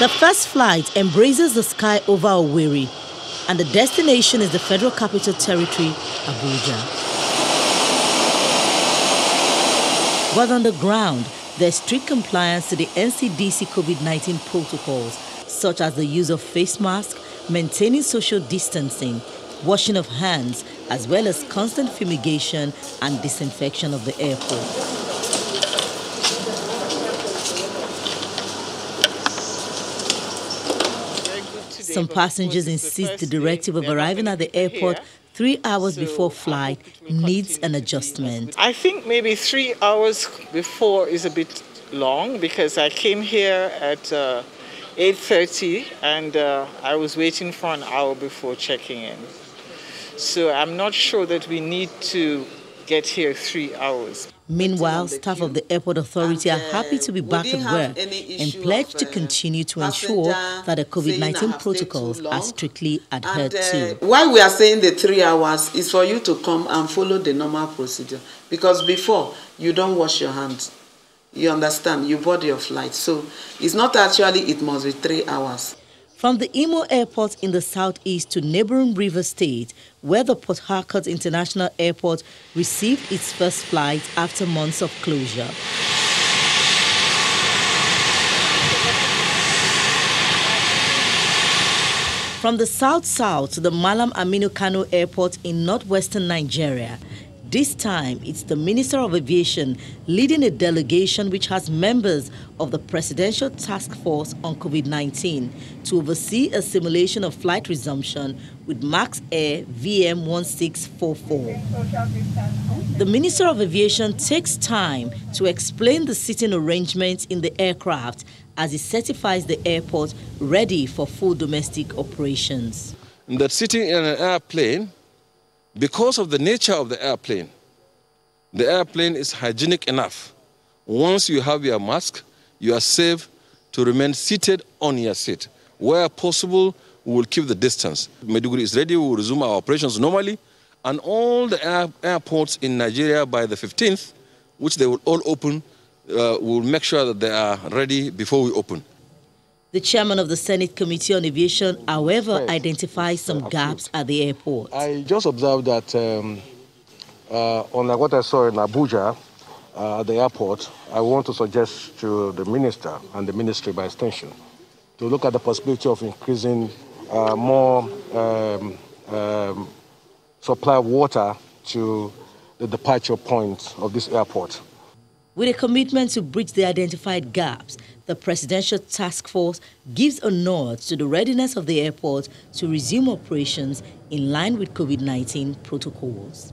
The first flight embraces the sky over Owerri, and the destination is the Federal Capital Territory, Abuja. But on the ground, there's strict compliance to the NCDC COVID-19 protocols, such as the use of face masks, maintaining social distancing, washing of hands, as well as constant fumigation and disinfection of the airport. Some passengers insist the directive of arriving at the airport 3 hours before flight needs an adjustment. I think maybe 3 hours before is a bit long, because I came here at 8:30 and I was waiting for an hour before checking in. So I'm not sure that we need to get here 3 hours. Meanwhile, staff of the Airport Authority are happy to be back at work and pledge to continue to ensure that the COVID-19 protocols are strictly adhered to. Why we are saying the 3 hours is for you to come and follow the normal procedure, because before, you don't wash your hands. You understand? You board your flight. So it's not actually, it must be 3 hours. From the Imo Airport in the southeast to neighboring Rivers State, where the Port Harcourt International Airport received its first flight after months of closure. From the south-south to the Malam Aminu Kano Airport in northwestern Nigeria. This time, it's the Minister of Aviation leading a delegation which has members of the Presidential Task Force on COVID-19 to oversee a simulation of flight resumption with Max Air VM1644. The Minister of Aviation takes time to explain the seating arrangements in the aircraft as he certifies the airport ready for full domestic operations. That sitting in an airplane, because of the nature of the airplane is hygienic enough. Once you have your mask, you are safe to remain seated on your seat. Where possible, we will keep the distance. Maiduguri is ready, we will resume our operations normally, and all the airports in Nigeria by the 15th, which they will all open, we will make sure that they are ready before we open. The chairman of the Senate Committee on Aviation, however, identifies some gaps at the airport. I just observed that on what I saw in Abuja, at the airport, I want to suggest to the minister and the ministry by extension to look at the possibility of increasing more supply of water to the departure point of this airport. With a commitment to bridge the identified gaps, the Presidential Task Force gives a nod to the readiness of the airport to resume operations in line with COVID-19 protocols.